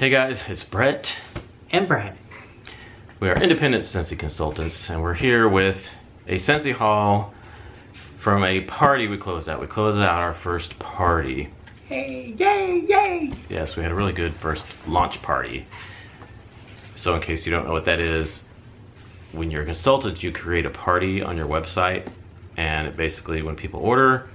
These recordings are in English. Hey guys, it's Brett and Brad. We are independent Scentsy consultants, and we're here with a Scentsy haul from a party we closed out. We closed out our first party. Hey, yay, yay! Yes, we had a really good first launch party. So in case you don't know what that is, when you're a consultant, you create a party on your website, and basically when people order,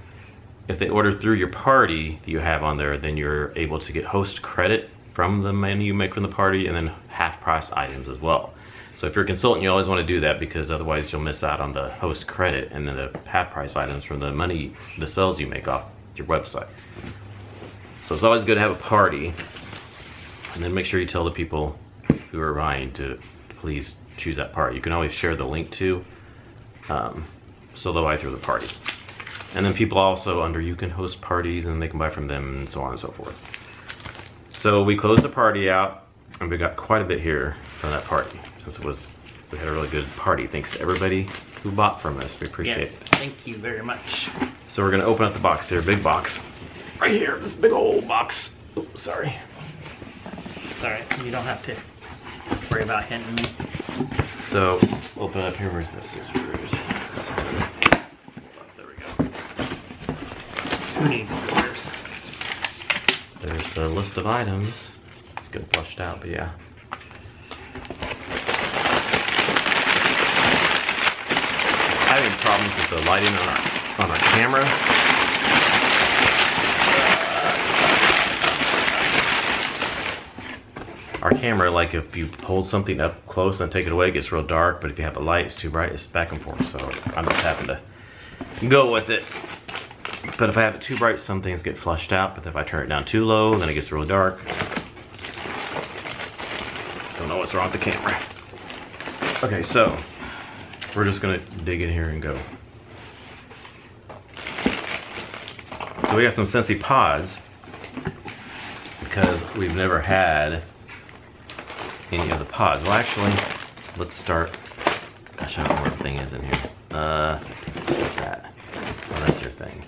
if they order through your party that you have on there, then you're able to get host credit from the menu you make from the party, and then half price items as well. So if you're a consultant, you always want to do that, because otherwise you'll miss out on the host credit and then the half price items from the money, the sales you make off your website. So it's always good to have a party, and then make sure you tell the people who are buying to please choose that party. You can always share the link to, so they'll buy through the party. And then people also under you can host parties, and they can buy from them, and so on and so forth. So we closed the party out, and we got quite a bit here from that party, since we had a really good party. Thanks to everybody who bought from us. We appreciate it. Thank you very much. So we're gonna open up the box here, big box. Right here, this big old box. Oops, sorry. It's all right, you don't have to worry about hitting me. So, open up here, where's the scissors? There we go. Who needs scissors? There's the list of items. It's good flushed out, but yeah. Having problems with the lighting on our camera. Our camera, like if you hold something up close and take it away, it gets real dark, but if you have a light, it's too bright, it's back and forth, so I'm just having to go with it. But if I have it too bright, some things get flushed out, but if I turn it down too low, then it gets real dark. Don't know what's wrong with the camera. Okay, so we're just gonna dig in here and go. So we got some Scentsy pods, because we've never had any of the pods. Well, actually, let's start. Gosh, I don't know where the thing is in here. What's that? Oh, that's your thing.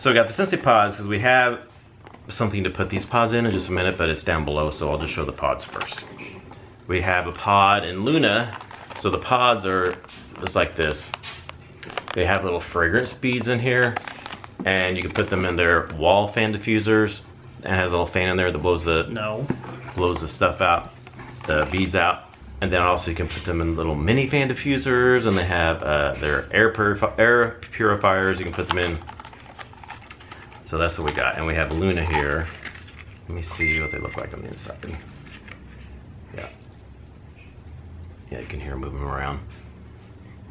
So we got the Scentsy pods, because we have something to put these pods in just a minute, but it's down below, so I'll just show the pods first. We have a pod in Luna. So the pods are just like this. They have little fragrance beads in here, and you can put them in their wall fan diffusers. It has a little fan in there that blows the stuff out, the beads out. And then also you can put them in little mini fan diffusers, and they have their air purifiers you can put them in. So that's what we got. And we have Luna here. Let me see what they look like on the inside. Yeah. Yeah, you can hear them moving around.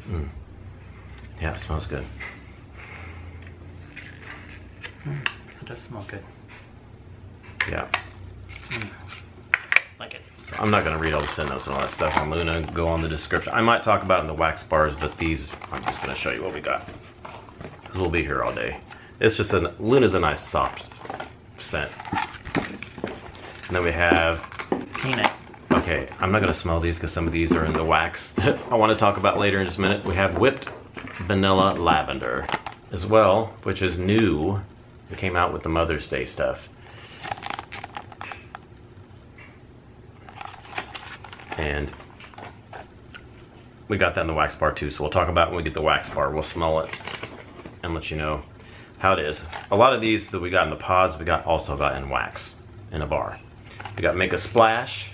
Mm. Yeah, it smells good. It does smell good. Yeah. Mm. Like it. So I'm not going to read all the scent notes and all that stuff on Luna. Go on the description. I might talk about it in the wax bars, but these, I'm just going to show you what we got, because we'll be here all day. It's just Luna's a nice soft scent. And then we have Peanut. Okay, I'm not going to smell these because some of these are in the wax that I want to talk about later in just a minute. We have whipped vanilla lavender as well, which is new. It came out with the Mother's Day stuff. And we got that in the wax bar too, so we'll talk about it when we get the wax bar. We'll smell it and let you know how it is. A lot of these that we got in the pods, we got also got in wax in a bar. We got Make a Splash.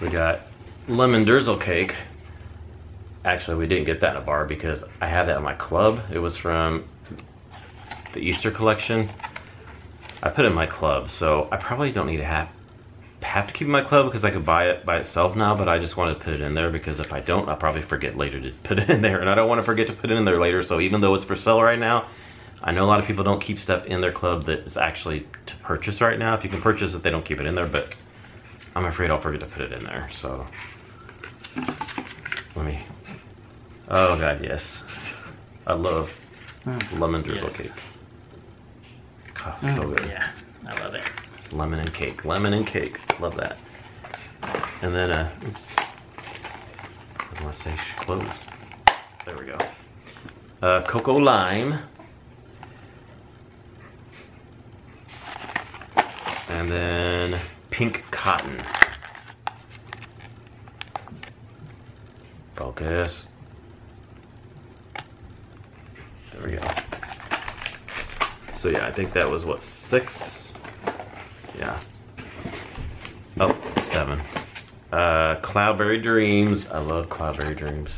We got Lemon Drizzle Cake. Actually, we didn't get that in a bar because I had that in my club. It was from the Easter collection. I put it in my club, so I probably don't need to have to keep it in my club, because I could buy it by itself now, but I just wanted to put it in there, because if I don't, I'll probably forget later to put it in there, and I don't want to forget to put it in there later. So even though it's for sale right now, I know a lot of people don't keep stuff in their club that is actually to purchase right now. If you can purchase it, they don't keep it in there, but I'm afraid I'll forget to put it in there, so let me, oh god, yes. I love lemon drizzle cake. Oh, so good. Yeah, I love it. It's lemon and cake. Lemon and cake. Love that. And then, oops. I want to say she closed. There we go. Cocoa lime. and then pink cotton. Focus. There we go. So yeah, I think that was what, 6? Yeah. Oh, 7. Cloudberry Dreams. I love Cloudberry Dreams.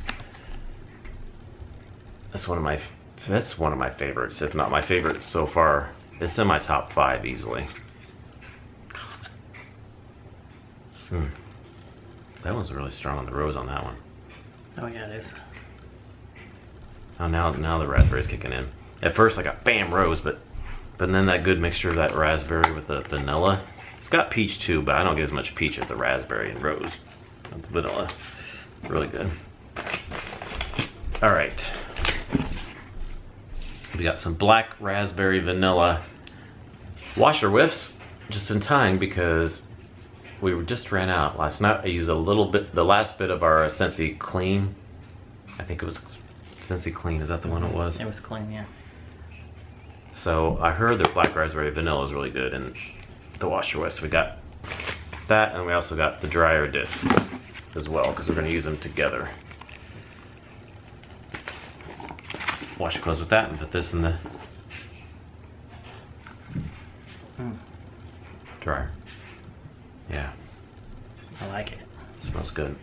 That's one of my favorites, if not my favorite so far. It's in my top 5 easily. That one's really strong on the rose on that one. Oh yeah, it is. Oh, now the raspberry's kicking in. At first I got bam rose, but then that good mixture of that raspberry with the vanilla. It's got peach too, but I don't get as much peach as the raspberry and rose. And vanilla. Really good. Alright. We got some black raspberry vanilla washer whiffs just in time because we just ran out last night. I used a little bit, the last bit of our Scentsy Clean. I think it was Scentsy Clean. Is that the one it was? It was Clean, yeah. So I heard that black raspberry vanilla is really good and the washer whiffs. We got that, and we also got the dryer discs as well because we're going to use them together. Wash your clothes with that and put this in the dryer. Yeah. I like it. Smells good.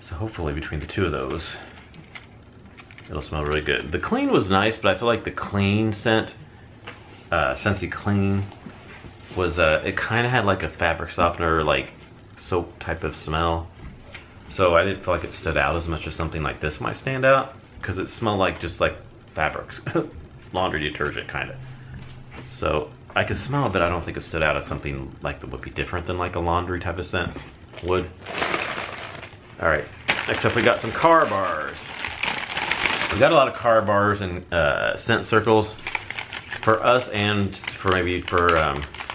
So hopefully between the two of those, it'll smell really good. The Clean was nice, but I feel like the Clean scent, Scentsy Clean, was it kind of had like a fabric softener, like soap type of smell. So I didn't feel like it stood out as much as something like this might stand out, because it smelled like just like fabrics, laundry detergent kind of. So I could smell it, but I don't think it stood out as something like that would be different than like a laundry type of scent would. All right, next up we got some car bars. We got a lot of car bars and scent circles for us, and for maybe for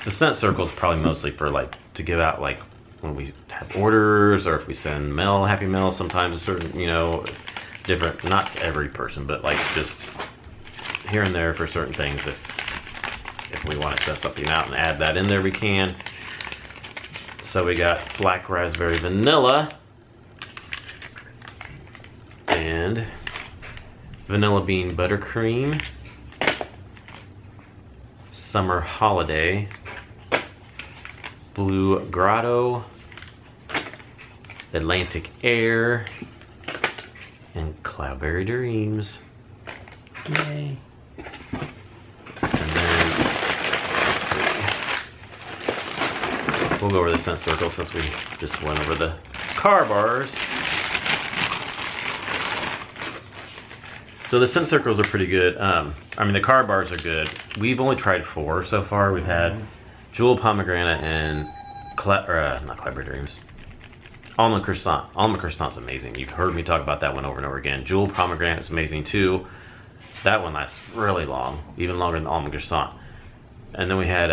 the scent circles probably mostly for like to give out like when we have orders, or if we send mail, happy mail, sometimes a certain, you know, different, not every person, but like just here and there for certain things. If we want to send something out and add that in there, we can. So we got black raspberry vanilla and vanilla bean buttercream, summer holiday, blue grotto, Atlantic air, and cloudberry dreams. Yay. And then, let's see. We'll go over the scent circle since we just went over the car bars. So the scent circles are pretty good. I mean, the car bars are good. We've only tried 4 so far. We've had Jewel pomegranate and not Cloudberry Dreams. Almond croissant. Almond croissant's amazing. You've heard me talk about that one over and over again. Jewel pomegranate is amazing too. That one lasts really long, even longer than the almond croissant. And then we had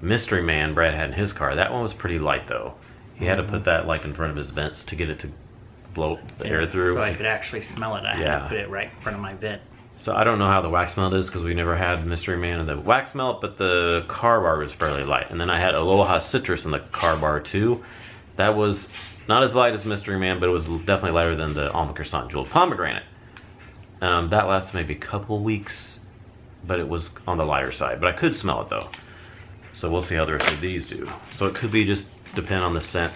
Mystery Man Brad had in his car. That one was pretty light though. He had to put that like in front of his vents to get it to blow the air through. So I could actually smell it. I had to put it right in front of my vent. So I don't know how the wax melt is because we never had Mystery Man in the wax melt, but the car bar was fairly light. And then I had Aloha Citrus in the car bar too. That was not as light as Mystery Man, but it was definitely lighter than the Almond Croissant Jeweled Pomegranate. That lasts maybe a couple weeks, but it was on the lighter side. But I could smell it though. So we'll see how the rest of these do. So it could be just depend on the scent.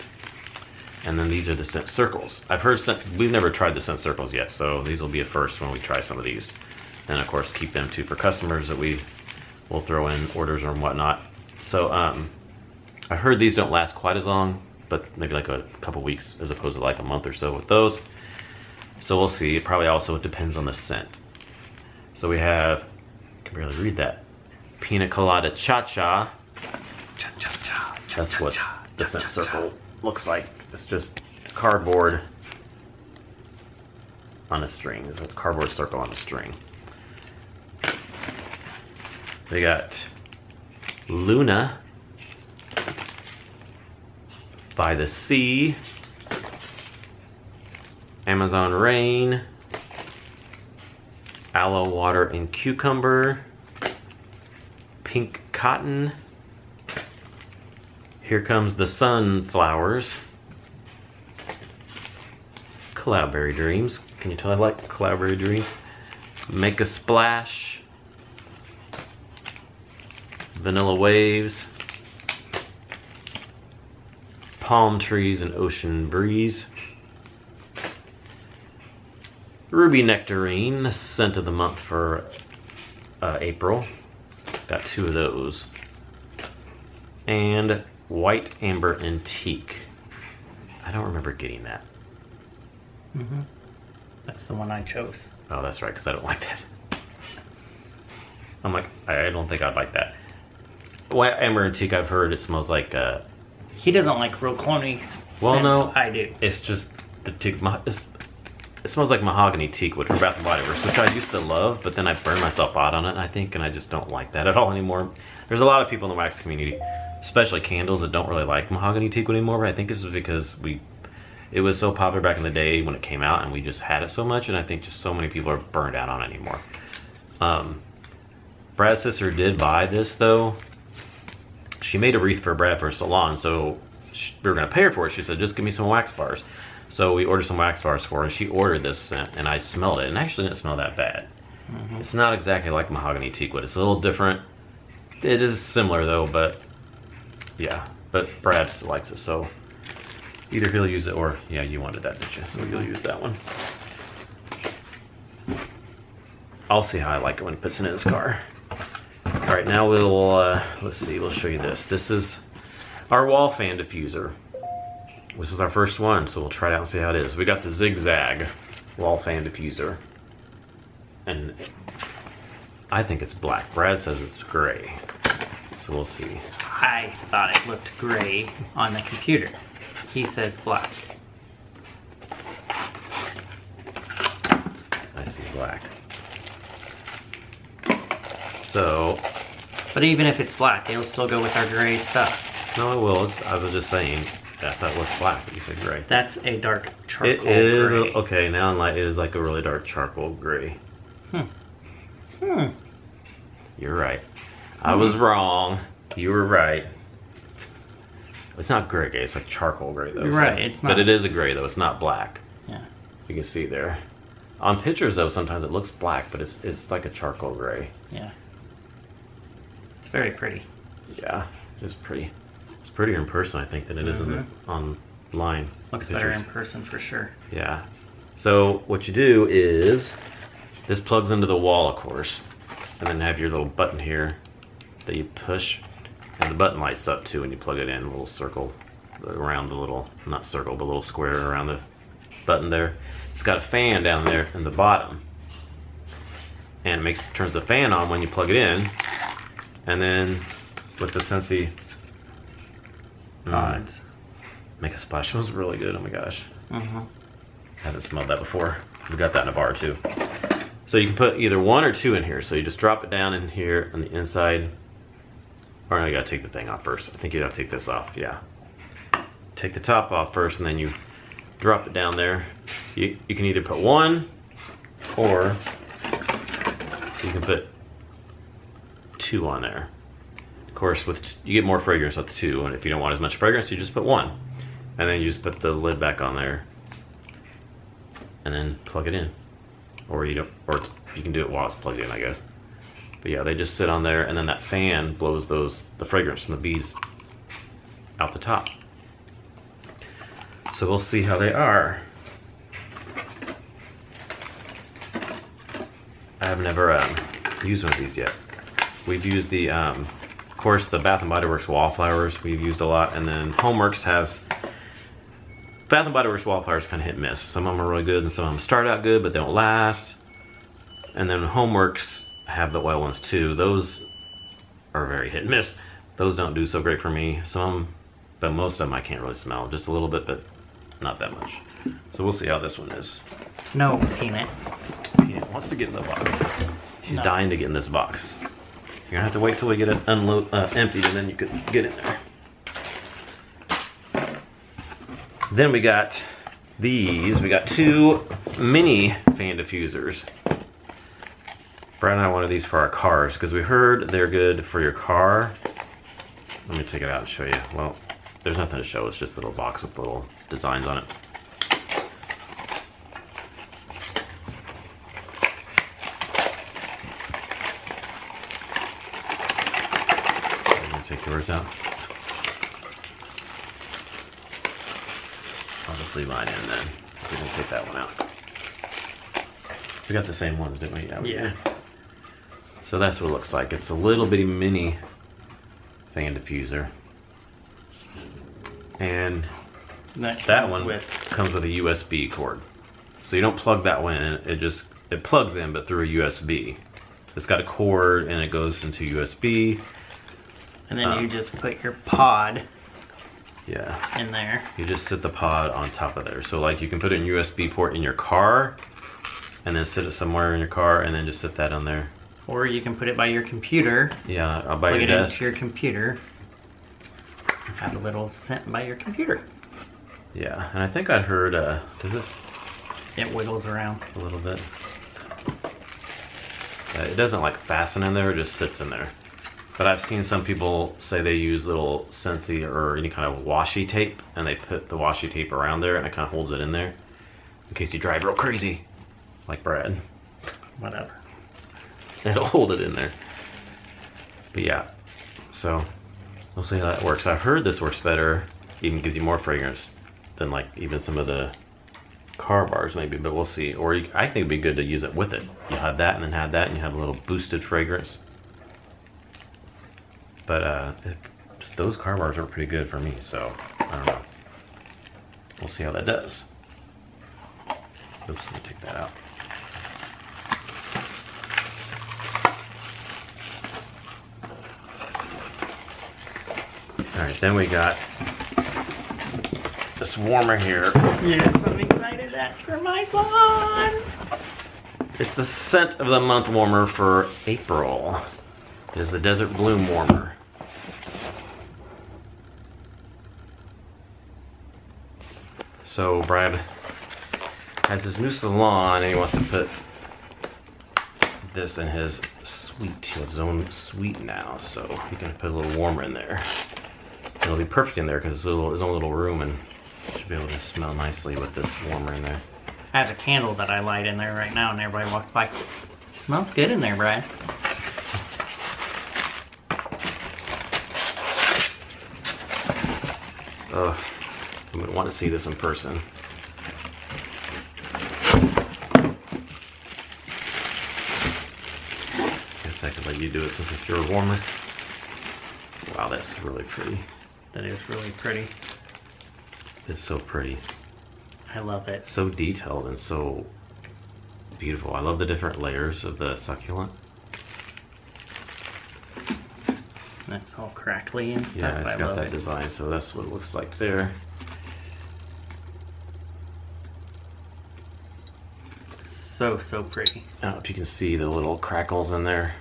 And then these are the scent circles. I've heard scent, we've never tried the scent circles yet, so these will be a first when we try some of these. And of course keep them too for customers that we will throw in orders or whatnot. So I heard these don't last quite as long, but maybe like a couple weeks as opposed to like a month or so with those. So we'll see. It probably also depends on the scent. So we have, I can barely read that, Pina Colada Cha-Cha. Cha-Cha-Cha. That's what the scent circle looks like. It's just cardboard on a string. It's a cardboard circle on a string. They got Luna, By the Sea, Amazon Rain, Aloe Water and Cucumber, pink cotton. Here comes the sunflowers. Cloudberry Dreams. Can you tell I like Cloudberry Dreams? Make a Splash. Vanilla Waves. Palm Trees and Ocean Breeze. Ruby Nectarine, the scent of the month for April. Got two of those. And White Amber and Teak. I don't remember getting that. Mm-hmm. That's the one I chose. Oh, that's right, because I don't like that. I'm like, I don't think I'd like that. White Amber and Teak, I've heard it smells like... He doesn't like real corny scents. No, I do. It's just the teak... It smells like mahogany teak wood for Bath and Body Works, which I used to love, but then I burned myself out on it, I think, and I just don't like that at all anymore. There's a lot of people in the wax community, especially candles, that don't really like mahogany teak wood anymore, but I think this is because it was so popular back in the day when it came out, and we just had it so much, and I think just so many people are burned out on it anymore. Brad's sister did buy this, though. She made a wreath for Brad for a salon, so we were going to pay her for it. She said, just give me some wax bars. So we ordered some wax bars for her, and she ordered this scent, and I smelled it, and actually didn't smell that bad. Mm-hmm. It's not exactly like mahogany teak wood. It's a little different. It is similar, though, but yeah. But Brad still likes it, so either he'll use it or, yeah, you wanted that, didn't you? So you'll use that one. I'll see how I like it when he puts it in his car. All right, now we'll, let's see, we'll show you this. This is our wall fan diffuser. This is our first one, so we'll try it out and see how it is. We got the Zigzag wall fan diffuser. And I think it's black. Brad says it's gray. So we'll see. I thought it looked gray on the computer. He says black. I see black. So. But even if it's black, it'll still go with our gray stuff. No, it will. I was just saying. I thought it was black, but you said gray. That's a dark charcoal gray. It is, gray. Okay, now in light, it is like a really dark charcoal gray. Hmm. You're right. I was wrong. You were right. It's not gray, it's like charcoal gray, though. Right, so. It's not. But it is a gray, though. It's not black. Yeah. You can see there. On pictures, though, sometimes it looks black, but it's like a charcoal gray. Yeah. It's very pretty. Yeah, it is pretty. It's prettier in person, I think, than it is online. Looks better in person for sure. Yeah. So what you do is, this plugs into the wall, of course, and then have your little button here that you push, and the button lights up too when you plug it in. A little circle around the little, not circle, but a little square around the button there. It's got a fan down there in the bottom, and it turns the fan on when you plug it in, and then with the Scentsy. Make a Splash. It was really good. Oh my gosh. I haven't smelled that before. We got that in a bar too. So you can put either one or two in here. So you just drop it down in here on the inside. Or no, you gotta take the thing off first. I think you have to take this off. Yeah. Take the top off first, and then you drop it down there. You can either put one, or you can put two on there. Of course, you get more fragrance with two, and if you don't want as much fragrance, you just put one, and then you just put the lid back on there, and then plug it in, or you can do it while it's plugged in, I guess. But yeah, they just sit on there, and then that fan blows the fragrance from the bees out the top. So we'll see how they are. I have never used one of these yet. We've used the. Of course, the Bath and Body Works wallflowers we've used a lot, and then Homeworks has Bath and Body Works wallflowers kind of hit and miss. Some of them are really good, and some of them start out good but they don't last. And then Homeworks have the oil ones too. Those are very hit and miss. Those don't do so great for me. Some, but most of them I can't really smell. Just a little bit, but not that much. So we'll see how this one is. No, Peanut. Peanut wants to get in the box. She's dying to get in this box. You're gonna have to wait till we get it emptied, and then you could get in there. Then we got these. We got two mini fan diffusers. Brad and I wanted these for our cars because we heard they're good for your car. Let me take it out and show you. Well, there's nothing to show. It's just a little box with little designs on it. I'm gonna take yours out. I'll just leave mine in then. We can take that one out. We got the same ones, didn't we? Yeah. Yeah. So that's what it looks like. It's a little bitty mini fan diffuser. And that one comes with a USB cord. So you don't plug that one in, it plugs in but through a USB. It's got a cord and it goes into USB. And then you just put your pod in there. You just sit the pod on top of there. So like you can put in USB port in your car and then sit it somewhere in your car and then just sit that on there. Or you can put it by your computer. Yeah, by your desk. Plug it into your computer. Have a little scent by your computer. Yeah, and I think I heard, does this? It wiggles around. A little bit. It doesn't like fasten in there, it just sits in there. But I've seen some people say they use little Scentsy or any kind of washi tape, and they put the washi tape around there and it kind of holds it in there. In case you drive real crazy, like Brad. Whatever. It'll hold it in there. But yeah, so we'll see how that works. I've heard this works better, even gives you more fragrance than like even some of the car bars maybe, but we'll see. Or I think it'd be good to use it with it. You'll have that and then have that and you have a little boosted fragrance. But those car bars are pretty good for me, so I don't know. We'll see how that does. Oops, let me take that out. Alright, then we got this warmer here. Yes, I'm excited. That's for my son! It's the scent of the month warmer for April. It is the Desert Bloom Warmer. So, Brad has his new salon and he wants to put this in his suite. He has his own suite now, so he can put a little warmer in there. It'll be perfect in there because it's his own little room and should be able to smell nicely with this warmer in there. I have a candle that I light in there right now and everybody walks by. It smells good in there, Brad. Ugh, I would want to see this in person. I guess I could let you do it since it's your warmer. Wow, that's really pretty. That is really pretty. It's so pretty. I love it. So detailed and so beautiful. I love the different layers of the succulent. That's all crackly and stuff. Yeah, it's got that design, so that's what it looks like there. So, so pretty. I don't know if you can see the little crackles in there.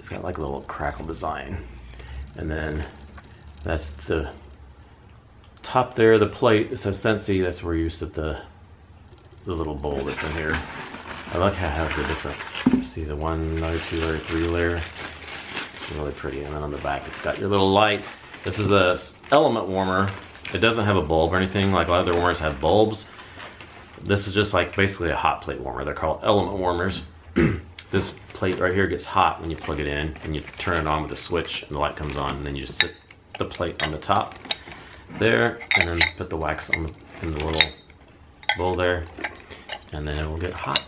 It's got like a little crackle design. And then that's the top there, the plate. It says Scentsy. That's where you sit the little bowl that's in here. I like how it has the different, see the one layer, two layer, three layer. It's really pretty. And then on the back, it's got your little light. This is a element warmer. It doesn't have a bulb or anything. Like a lot of their warmers have bulbs. This is just like basically a hot plate warmer. They're called element warmers. This plate right here gets hot when you plug it in and you turn it on with a switch and the light comes on and then you just sit the plate on the top there and then put the wax on in the little bowl there and then it will get hot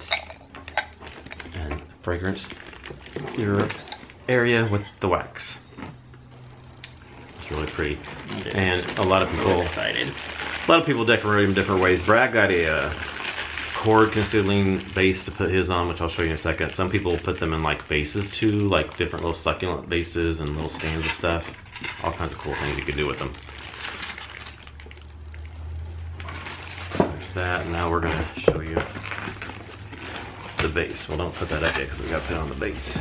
and fragrance your area with the wax. It's really pretty. And a lot of people decorate them different ways. Brad got a cord concealing base to put his on, which I'll show you in a second. Some people put them in like vases too, like different little succulent vases and little stands of stuff. All kinds of cool things you can do with them. So there's that. Now we're going to show you the base. Well, don't put that up yet because we got to put it on the base.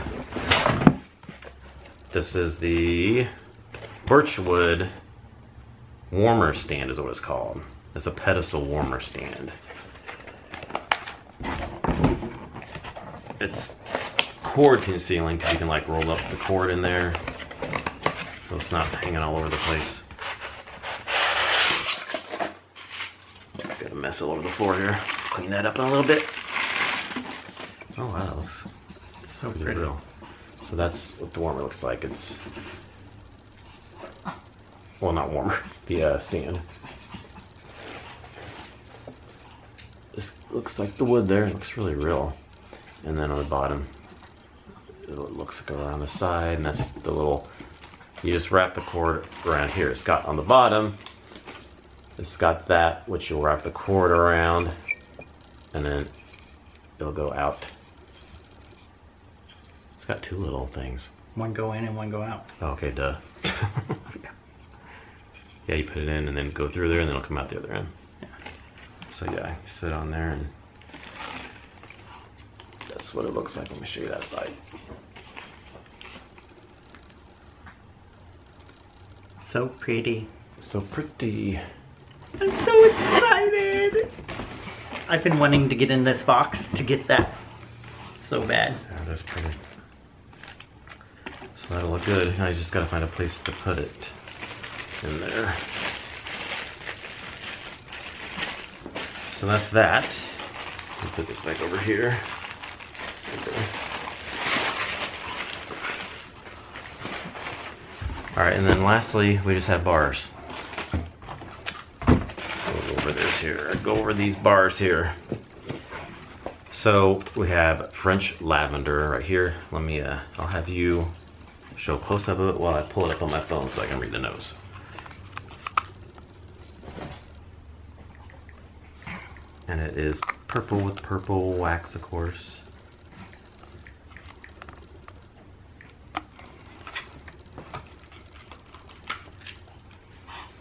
This is the Birchwood Warmer Stand is what it's called. It's a pedestal warmer stand. It's cord concealing because you can like roll up the cord in there so it's not hanging all over the place. Got a mess all over the floor here. Clean that up in a little bit. Oh wow, that looks so pretty. So that's what the warmer looks like. It's, well, not warmer, the stand. This looks like the wood there. It looks really real. And then on the bottom, it looks like around the side, and that's the little, you just wrap the cord around here. It's got on the bottom, it's got that, which you'll wrap the cord around, and then it'll go out. It's got two little things. One go in and one go out. Oh, okay, duh. Yeah, you put it in and then go through there, and then it'll come out the other end. Yeah. So yeah, you sit on there and that's what it looks like. Let me show you that side. So pretty. So pretty. I'm so excited. I've been wanting to get in this box to get that so bad. Yeah, that's pretty. So that'll look good. I just gotta find a place to put it in there. So that's that. I'll put this back over here. Alright, and then lastly, we just have bars. Go over this here. Go over these bars here. So we have French lavender right here. Let me, I'll have you show a close up of it while I pull it up on my phone so I can read the nose. And it is purple with purple wax, of course.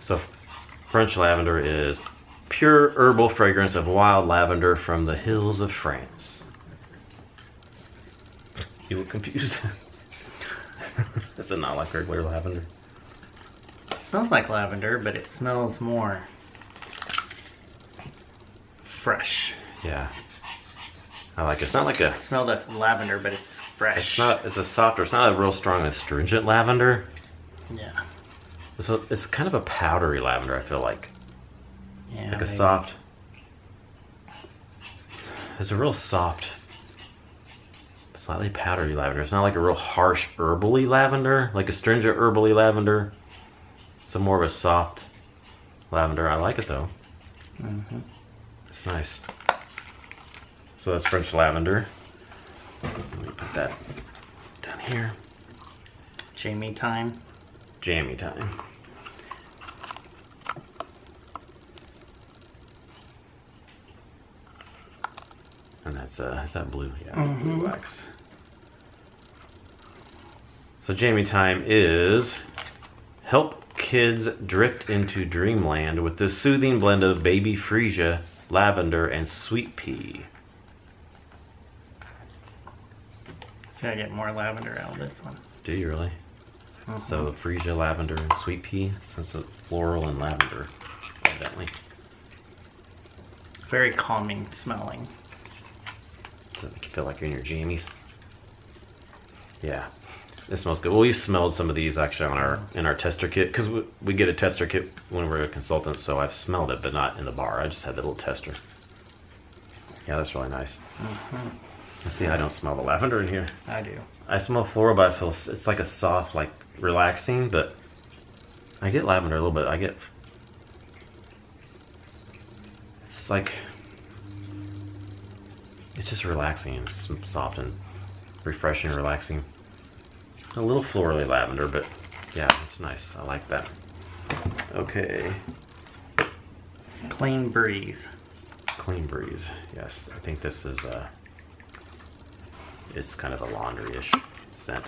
So French lavender is pure herbal fragrance of wild lavender from the hills of France. You look confused. Is it not like regular lavender? It smells like lavender, but it smells more fresh. Yeah. I like it. It's not like a... I smelled of lavender, but it's fresh. It's a softer, it's not a real strong astringent lavender. Yeah. So it's kind of a powdery lavender, I feel like. Yeah, like a maybe. Soft. It's a real soft, slightly powdery lavender. It's not like a real harsh herbally lavender, like astringent herbally lavender. It's more of a soft lavender. I like it though. Mm-hmm. It's nice. So that's French lavender. Let me put that down here. Jamie time. Jammy time. And that's is that blue? Yeah, mm-hmm. Blue wax. So jammy time is help kids drift into dreamland with this soothing blend of baby freesia, lavender, and sweet pea. See, I get more lavender out of this one. Do you really? Mm-hmm. So freesia, lavender, and sweet pea, since it's floral and lavender, evidently. Very calming smelling. Does it make you feel like you're in your jammies? Yeah, it smells good. Well, we smelled some of these actually on our in our tester kit, because we get a tester kit when we're a consultant, so I've smelled it, but not in the bar. I just had the little tester. Yeah, that's really nice. Mm-hmm. See, I don't smell the lavender in here. I do. I smell floral, but I feel it's like a soft, like relaxing, but I get lavender a little bit. I get, it's like, it's just relaxing and soft and refreshing, relaxing. A little florally lavender, but yeah, it's nice. I like that. Okay. Clean breeze. Clean breeze. Yes, I think this is it's kind of a laundry-ish scent.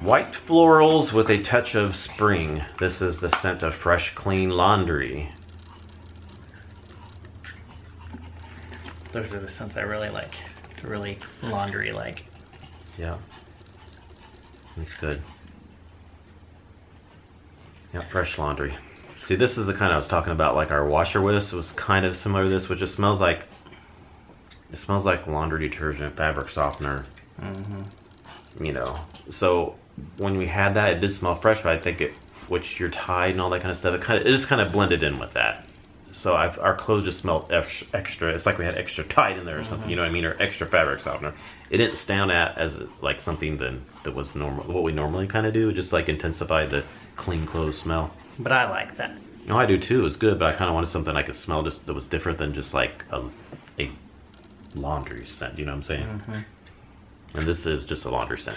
White florals with a touch of spring. This is the scent of fresh, clean laundry. Those are the scents I really like. It's really laundry-like. Yeah. It's good. Yeah, fresh laundry. See, this is the kind I was talking about, like our washer whisk was kind of similar to this, which just smells like, it smells like laundry detergent, fabric softener. Mm-hmm. You know, so when we had that, it did smell fresh, but I think it, which your tie and all that kind of stuff, it just kind of blended in with that. So our clothes just smelled extra. It's like we had extra Tide in there or something, you know what I mean, or extra fabric softener. It didn't stand out as like something that was normal, what we normally kind of do. It just like intensified the clean clothes smell. But I like that. No, I do too. It was good, but I kind of wanted something I could smell just that was different than just like a laundry scent. You know what I'm saying? Mm-hmm. And this is just a laundry scent.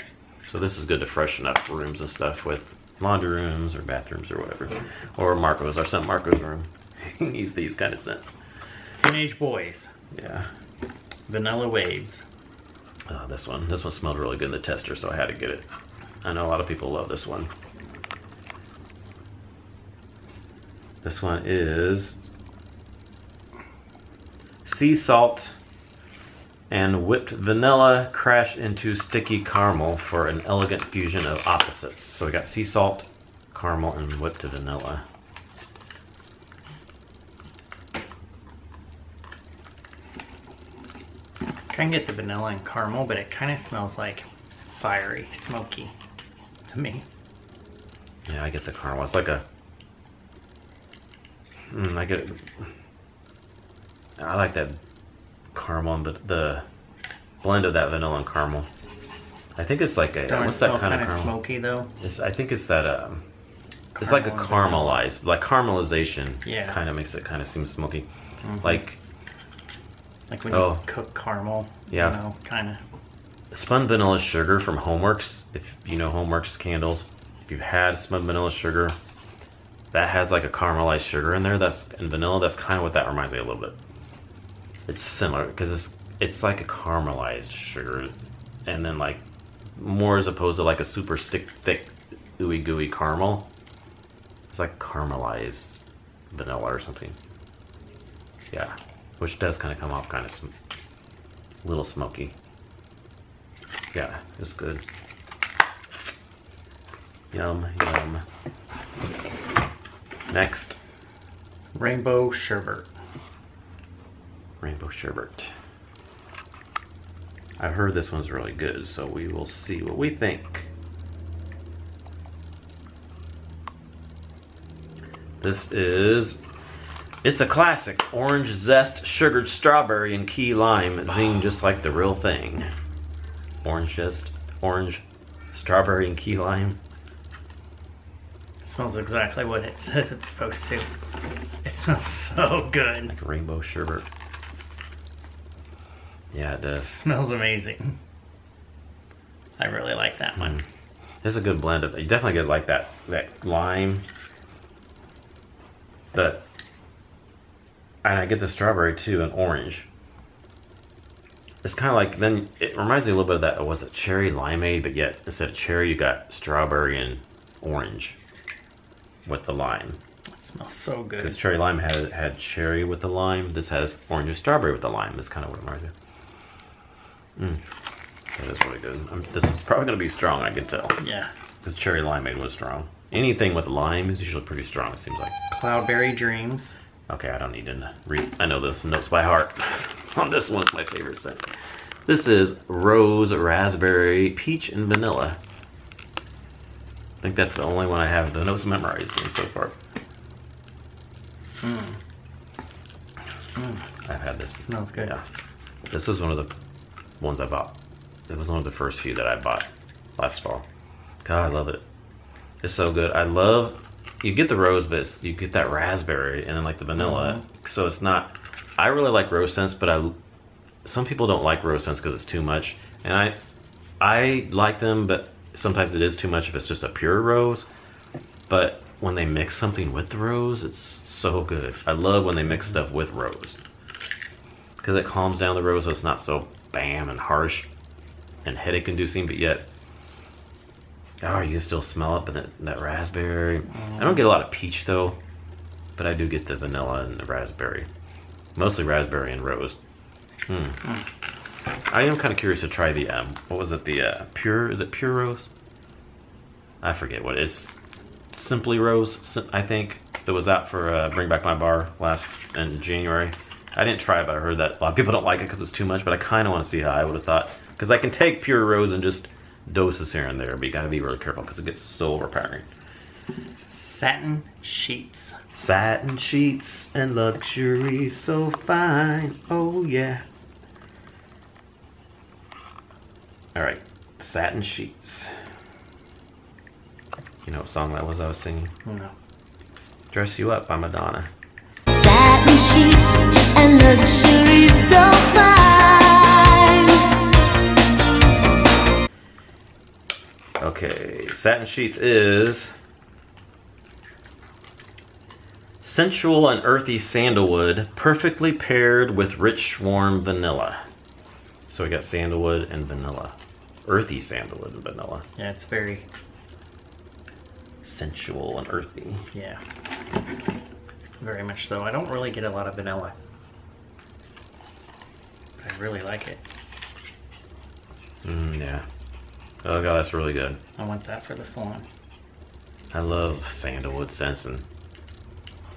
So this is good to freshen up rooms and stuff with, laundry rooms or bathrooms or whatever, or Marco's, our son Marco's room. He needs these kind of scents. Teenage boys. Yeah. Vanilla Waves. Oh, this one smelled really good in the tester, so I had to get it. I know a lot of people love this one. This one is sea salt and whipped vanilla crash into sticky caramel for an elegant fusion of opposites. So we got sea salt, caramel, and whipped vanilla. I can get the vanilla and caramel, but it kind of smells like fiery, smoky to me. Yeah, I get the caramel. It's like a... I get it. I like that caramel, but the blend of that vanilla and caramel. I think it's like a... Don't what's that kind of caramel? Smoky though. It's, I think it's that. It's like a caramelized, vanilla. Like caramelization. Yeah. Kind of makes it kind of seem smoky, like when you cook caramel. Yeah. You know, kind of. Spun vanilla sugar from Homeworks. If you know Homeworks candles, if you've had spun vanilla sugar, that has like a caramelized sugar in there. That's and vanilla. That's kind of what that reminds me a little bit. It's similar because it's like a caramelized sugar, and then like more as opposed to like a super thick ooey gooey caramel. It's like caramelized vanilla or something. Yeah, which does kind of come off kind of a little smoky. Yeah, it's good. Yum yum. Next, rainbow sherbet. Rainbow sherbet. I've heard this one's really good, so we will see what we think. This is, it's a classic orange zest, sugared strawberry, and key lime, zing just like the real thing. Orange zest, orange, strawberry, and key lime. It smells exactly what it says it's supposed to. It smells so good. Like rainbow sherbet. Yeah, it does. It smells amazing. I really like that one. There's a good blend of it. You definitely get like that lime. But, and I get the strawberry too, and orange. It's kind of like, then it reminds me a little bit of that, was it cherry limeade, but yet instead of cherry you got strawberry and orange with the lime. It smells so good. Because cherry lime had cherry with the lime. This has orange and strawberry with the lime. That's kind of what it reminds me of. That is really good. This is probably going to be strong, I can tell. Yeah. Because cherry limeade was strong. Anything with lime is usually pretty strong, it seems like. Cloudberry Dreams. Okay, I don't need to read. I know those notes by heart. On this one's my favorite scent. This is Rose, Raspberry, Peach, and Vanilla. I think that's the only one I have the notes memorized in so far. I've had this. Smells good. Yeah. This is one of the ones I bought. It was one of the first few that I bought last fall. God, I love it. It's so good. I love, you get the rose, but you get that raspberry and then like the vanilla. So it's not, I really like rose scents, but some people don't like rose scents because it's too much. And I like them, but sometimes it is too much if it's just a pure rose. But when they mix something with the rose, it's so good. I love when they mix stuff with rose because it calms down the rose, so it's not so bam and harsh and headache inducing, but yet you can still smell it. But that raspberry, I don't get a lot of peach though, but I do get the vanilla and the raspberry, mostly raspberry and rose. I am kind of curious to try the what was it, the pure, is it pure rose? I forget what it's, simply rose, I think. that was out for Bring Back My Bar in January. I didn't try it, but I heard that a lot of people don't like it because it's too much, but I kind of want to see how I would have thought. Because I can take Pure Rose and just doses here and there, but you got to be really careful because it gets so overpowering. Satin sheets. Satin sheets and luxury so fine. Oh, yeah. All right. Satin sheets. You know what song that was I was singing? Oh, no. Dress You Up by Madonna. Satin sheets and luxury so fine. Okay, satin sheets is sensual and earthy sandalwood, perfectly paired with rich warm vanilla. So we got sandalwood and vanilla. Earthy sandalwood and vanilla. Yeah, it's very sensual and earthy. Yeah. Very much so. I don't really get a lot of vanilla. I really like it. Yeah. Oh god, that's really good. I want that for the salon. I love sandalwood scents, and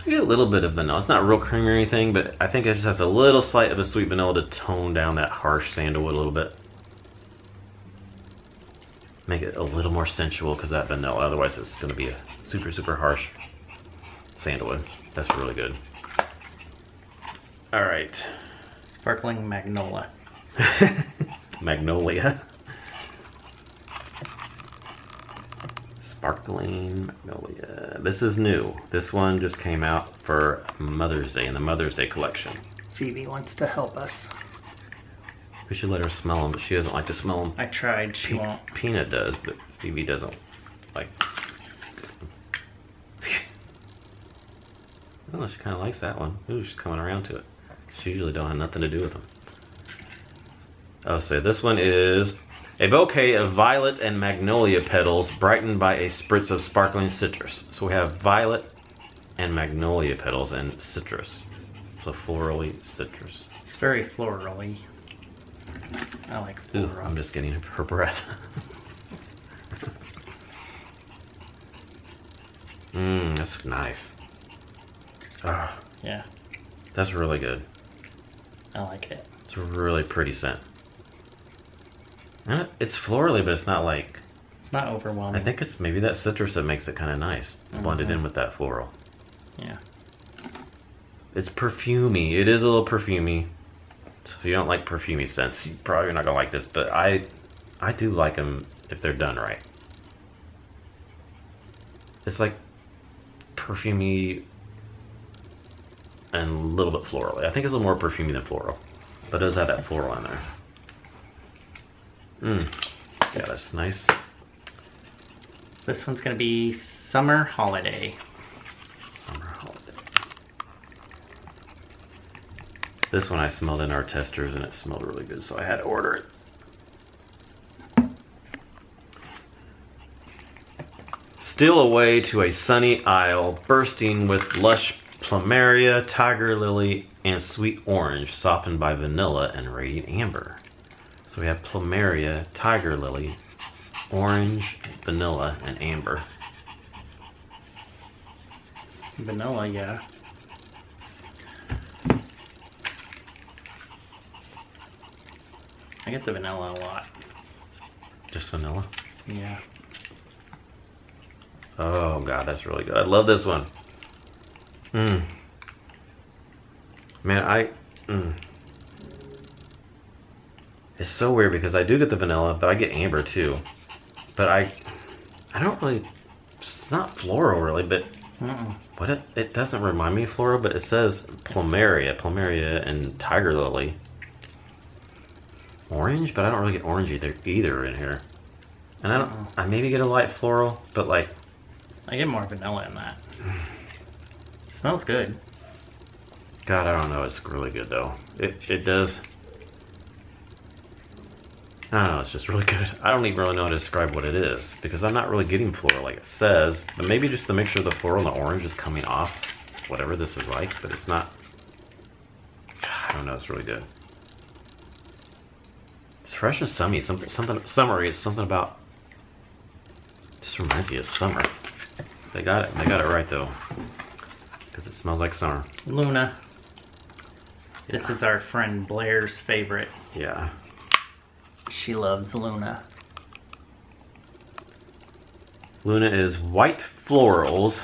I get a little bit of vanilla. It's not real creamy or anything, but I think it just has a little slight of a sweet vanilla to tone down that harsh sandalwood a little bit. Make it a little more sensual because that vanilla. Otherwise, it's going to be a super, super harsh sandalwood. That's really good. All right. Sparkling Magnolia. Magnolia. Sparkling Magnolia. This is new. This one just came out for Mother's Day in the Mother's Day collection. Phoebe wants to help us. We should let her smell them, but she doesn't like to smell them. I tried, she won't. Peanut does, but Phoebe doesn't like. I don't know, she kind of likes that one. Ooh, she's coming around to it. She usually don't have nothing to do with them. Oh, so this one is a bouquet of violet and magnolia petals brightened by a spritz of sparkling citrus. So we have violet and magnolia petals and citrus. So florally citrus. It's very florally. I like floral. Ooh, I'm just getting her breath. That's nice. Oh, yeah. That's really good. I like it. It's a really pretty scent. And it's florally, but it's not like... It's not overwhelming. I think it's maybe that citrus that makes it kind of nice. Blended in with that floral. Yeah. It's perfumey. It is a little perfumey. So if you don't like perfumey scents, you're probably not going to like this, but I do like them if they're done right. It's like perfumey and a little bit floral. I think it's a little more perfumey than floral, but it does have that floral in there. Yeah, that's nice. This one's going to be Summer Holiday. Summer Holiday. This one I smelled in our testers and it smelled really good, so I had to order it. Steal away to a sunny aisle bursting with lush plumeria, tiger lily, and sweet orange softened by vanilla and radiant amber. So we have plumeria, tiger lily, orange, vanilla, and amber. Vanilla, yeah. I get the vanilla a lot. Just vanilla? Yeah. Oh god, that's really good. I love this one. Man, it's so weird because I do get the vanilla, but I get amber too. But I don't really, it's not floral really, but what it doesn't remind me of floral, but it says plumeria and tiger lily. Orange, but I don't really get orange either in here. And I don't. I maybe get a light floral, but like I get more vanilla in that. It smells good. God, I don't know. It's really good though. It does. I don't know. It's just really good. I don't even really know how to describe what it is because I'm not really getting floral like it says. But maybe just the mixture of the floral and the orange is coming off whatever this is like. But it's not. I don't know. It's really good. It's fresh and summery. Something summery. It's something about. Just reminds me of summer. They got it. They got it right though. because it smells like summer. Luna. Yeah. This is our friend Blair's favorite. Yeah. She loves Luna. Luna is white florals,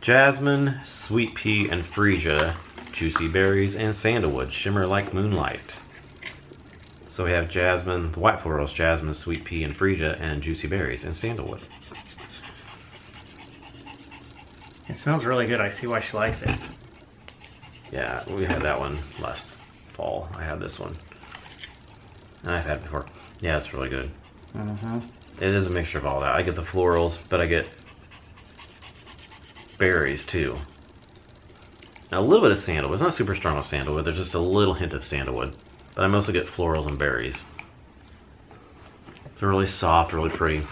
jasmine, sweet pea, and freesia, juicy berries, and sandalwood, shimmer like moonlight. So we have jasmine, the white florals, jasmine, sweet pea, and freesia, and juicy berries, and sandalwood. It smells really good. I see why she likes it. Yeah, we had that one last fall. I had this one. I've had it before. Yeah, it's really good. Mm-hmm. It is a mixture of all that. I get the florals, but I get berries too. Now, a little bit of sandalwood. It's not super strong with sandalwood. There's just a little hint of sandalwood. But I mostly get florals and berries. They're really soft, really pretty.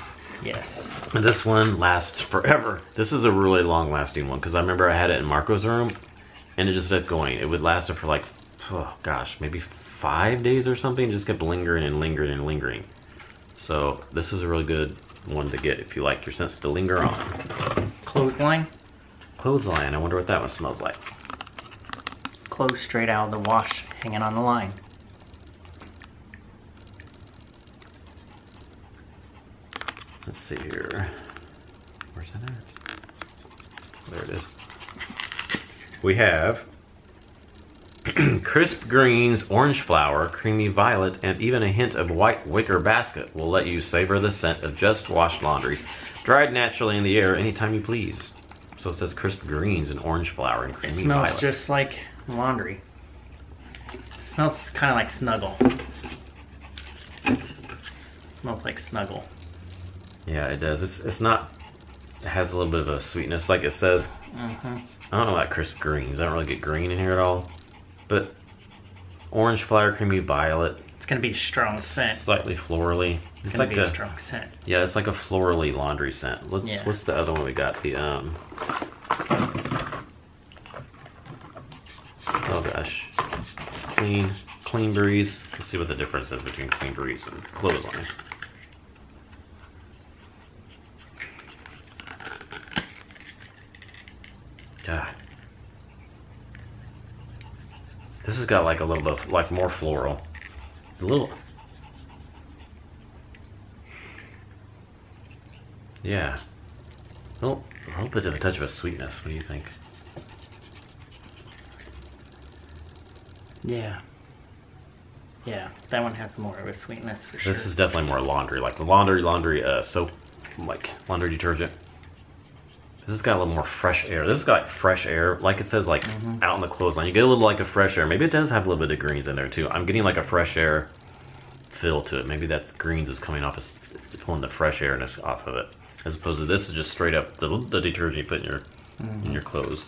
Yes. And this one lasts forever. This is a really long-lasting one because I remember I had it in Marco's room and it just kept going. It would last for like, oh gosh, maybe 5 days or something. It just kept lingering and lingering and lingering. So this is a really good one to get if you like your scents to linger on. Clothesline? Clothesline. I wonder what that one smells like. Clothes straight out of the wash, hanging on the line. Let's see here. Where's that at? There it is. We have crisp greens, orange flower, creamy violet, and even a hint of white wicker basket will let you savor the scent of just washed laundry, dried naturally in the air anytime you please. So it says crisp greens and orange flower and creamy violet. It smells just like laundry. It smells kind of like Snuggle. It smells like Snuggle. Yeah, it does. It's not... It has a little bit of a sweetness, like it says. I don't know about crisp greens. I don't really get green in here at all. But orange flower, creamy violet. It's going to be a strong scent. Slightly florally. It's going to be a strong scent. Yeah, it's like a florally laundry scent. What's the other one we got? The, oh gosh. Clean Breeze. Let's see what the difference is between Clean Breeze and Clothesline. This has got like a little bit of, like, more floral. A little. Yeah. A little bit of a touch of a sweetness. What do you think? Yeah. Yeah, that one has more of a sweetness for sure. This is definitely more laundry. Like the laundry soap, like laundry detergent. This has got a little more fresh air. This has got fresh air, like it says, like out in the clothesline. You get a little like a fresh air. Maybe it does have a little bit of greens in there too. I'm getting like a fresh air feel to it. Maybe that's greens is coming off, as pulling the fresh airness off of it, as opposed to this is just straight up the detergent you put in your in your clothes.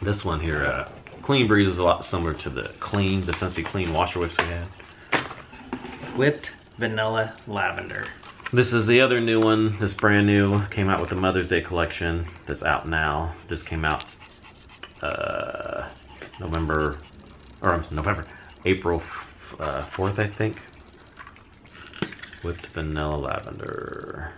This one here, Clean Breeze, is a lot similar to the Scentsy Clean washer whips we had. Whipped vanilla lavender. This is the other new one. This brand new came out with the Mother's Day collection. That's out now. Just came out April 4th, I think. Whipped vanilla lavender.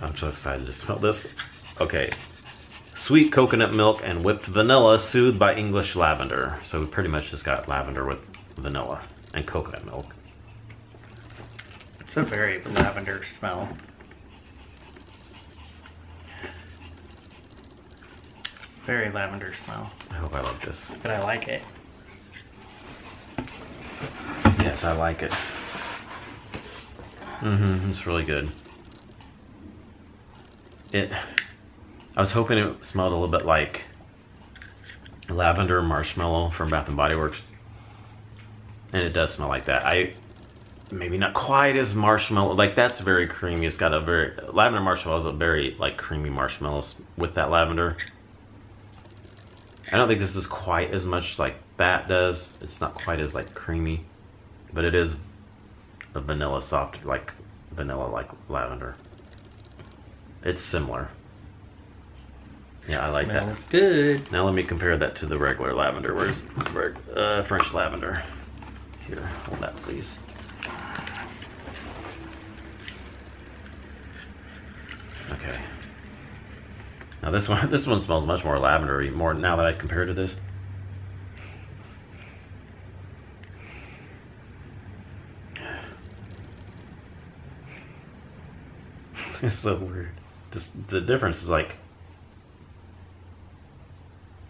I'm so excited to smell this. Okay. Sweet coconut milk and whipped vanilla, soothed by English lavender. So we pretty much just got lavender with vanilla and coconut milk. It's a very lavender smell. Very lavender smell. I hope I love this. But I like it. Yes, I like it. It's really good. I was hoping it smelled a little bit like lavender marshmallow from Bath and Body Works, and it does smell like that. Maybe not quite as marshmallow. Like, that's very creamy. It's got a very lavender marshmallow is a very like creamy marshmallow with that lavender. I don't think this is quite as much like that does. It's not quite as like creamy, but it is a vanilla soft like vanilla like lavender. It's similar. Yeah, I like that. Smells good. Now let me compare that to the regular lavender. Where's the French lavender? Here, hold that, please. Okay. Now this one smells much more lavender-y, more now that I compare it to this. It's so weird. The difference is like,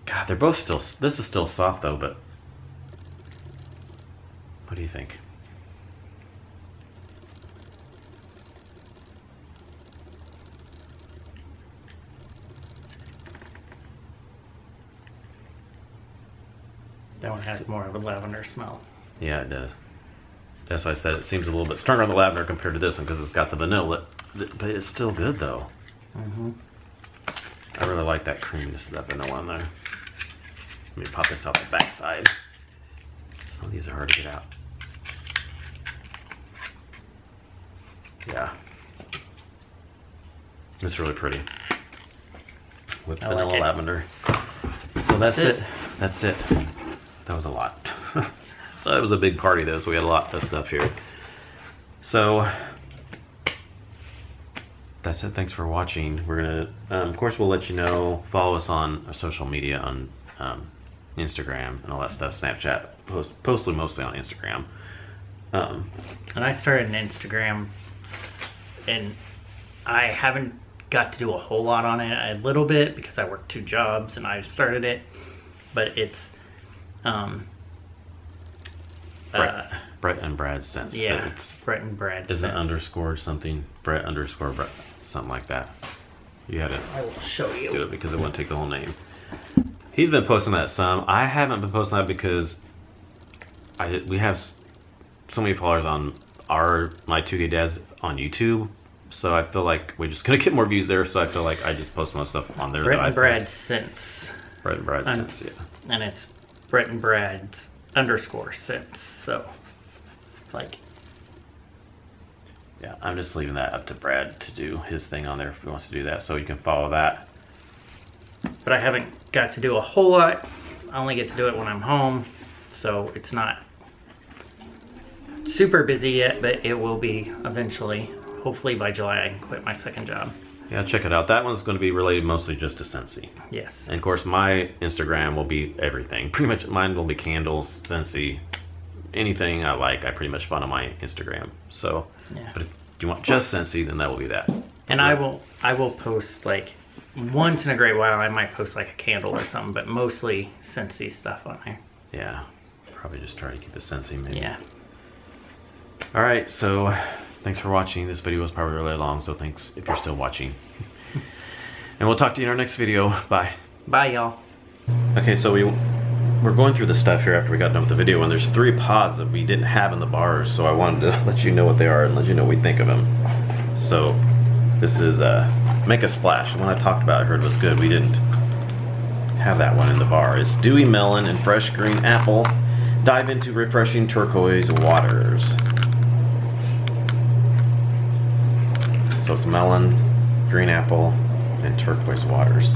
God, they're both still, this is still soft though, but what do you think? That one has more of a lavender smell. Yeah, it does. That's why I said it seems a little bit stronger on the lavender compared to this one because it's got the vanilla, but it's still good though. Mm-hmm. I really like that creaminess of that vanilla on there. Let me pop this off the back side. Some of these are hard to get out. Yeah. It's really pretty. With vanilla like lavender. So that's it. That's it. That was a lot. So that was a big party though, so we had a lot of stuff here. So that's it. Thanks for watching. We're gonna, of course, we'll let you know. Follow us on our social media on Instagram and all that stuff. Snapchat, postly mostly on Instagram. And I started an Instagram, and I haven't got to do a whole lot on it. A little bit because I work two jobs, and I started it, but it's Brett and Brad Scents. Yeah, it's Brett and Brad. Is it underscore something? Brett underscore Brett, something like that. You had it. I will show you. Do it because it won't take the whole name. He's been posting that some. I haven't been posting that because we have so many followers on my 2K Dads on YouTube, so I feel like we're just gonna get more views there. So I feel like I just post my stuff on there. Brett and Brad Scents. Brett and Brad Scents. Yeah. And it's Brett and Brad's underscore Scents. So. Like, yeah, I'm just leaving that up to Brad to do his thing on there if he wants to do that, so you can follow that. But I haven't got to do a whole lot. I only get to do it when I'm home, so it's not super busy yet, but it will be eventually. Hopefully by July I can quit my second job. Yeah, check it out. That one's going to be related mostly just to Scentsy. Yes. And of course my Instagram will be everything. Pretty much mine will be candles, Scentsy. Anything I like, I pretty much find on my Instagram. So, yeah. But if you want just Scentsy, then that will be that. And yeah. I will post, like, once in a great while, I might post, like, a candle or something, but mostly Scentsy stuff on there. Yeah. Probably just try to keep it Scentsy, maybe. Yeah. All right, so thanks for watching. This video was probably really long, so thanks if you're still watching. And we'll talk to you in our next video. Bye. Bye, y'all. Okay, so we're going through the stuff here after we got done with the video, and there's 3 pods that we didn't have in the bars, so I wanted to let you know what they are and let you know what we think of them. So this is Make a Splash. The one I talked about I heard was good. We didn't have that one in the bar. It's Dewy Melon and Fresh Green Apple. Dive into refreshing turquoise waters. So it's melon, green apple, and turquoise waters.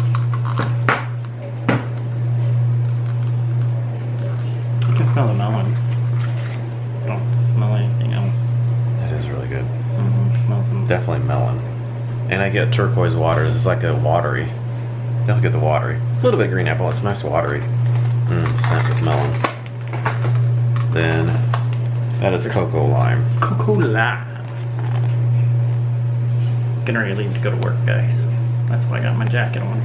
I smell the melon. I don't smell anything else. That is really good. Mm-hmm. It smells definitely melon. And I get turquoise waters. It's like a watery. Don't get the watery. A little bit of green apple. It's nice watery. Scent with melon. Then that is cocoa lime. Cocoa lime. Getting ready to leave to go to work, guys. That's why I got my jacket on.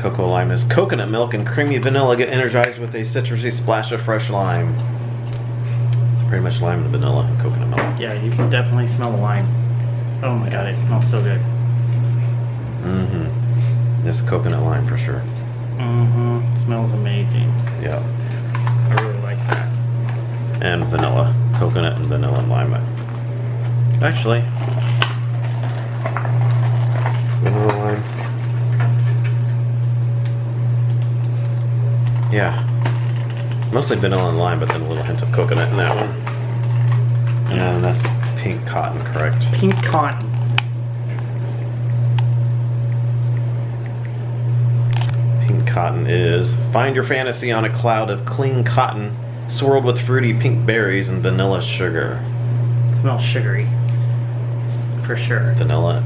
Cocoa lime is coconut milk and creamy vanilla. Get energized with a citrusy splash of fresh lime. It's pretty much lime and vanilla and coconut milk. Yeah, you can definitely smell the lime. Oh my God, it smells so good. Mm-hmm. This coconut lime for sure. Mm-hmm. It smells amazing. Yeah. I really like that. And vanilla. Coconut and vanilla and lime. Actually, vanilla lime. Yeah, mostly vanilla and lime, but then a little hint of coconut in that one. Yeah. And that's pink cotton, correct? Pink cotton. Pink cotton is find your fantasy on a cloud of clean cotton, swirled with fruity pink berries and vanilla sugar. It smells sugary. for sure. Vanilla,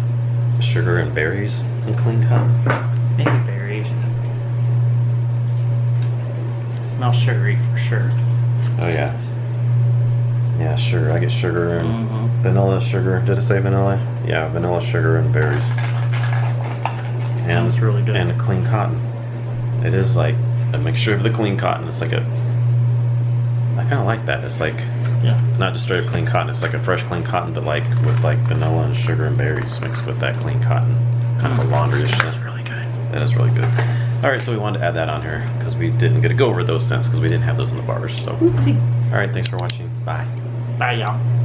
sugar, and berries, and clean cotton. Maybe berries. It smells sugary for sure. Oh yeah. Yeah, sure. I get sugar and vanilla, sugar. Did it say vanilla? Yeah, vanilla, sugar, and berries. Sounds really good. And a clean cotton. It is like a mixture of the clean cotton. It's like a. I kind of like that. It's like, not just straight up clean cotton. It's like a fresh clean cotton, but like with like vanilla and sugar and berries mixed with that clean cotton. Kind of a laundryish. That's really good. That is really good. All right, so we wanted to add that on here because we didn't get to go over those scents because we didn't have those in the barbers. So, all right, thanks for watching. Bye. Bye, y'all.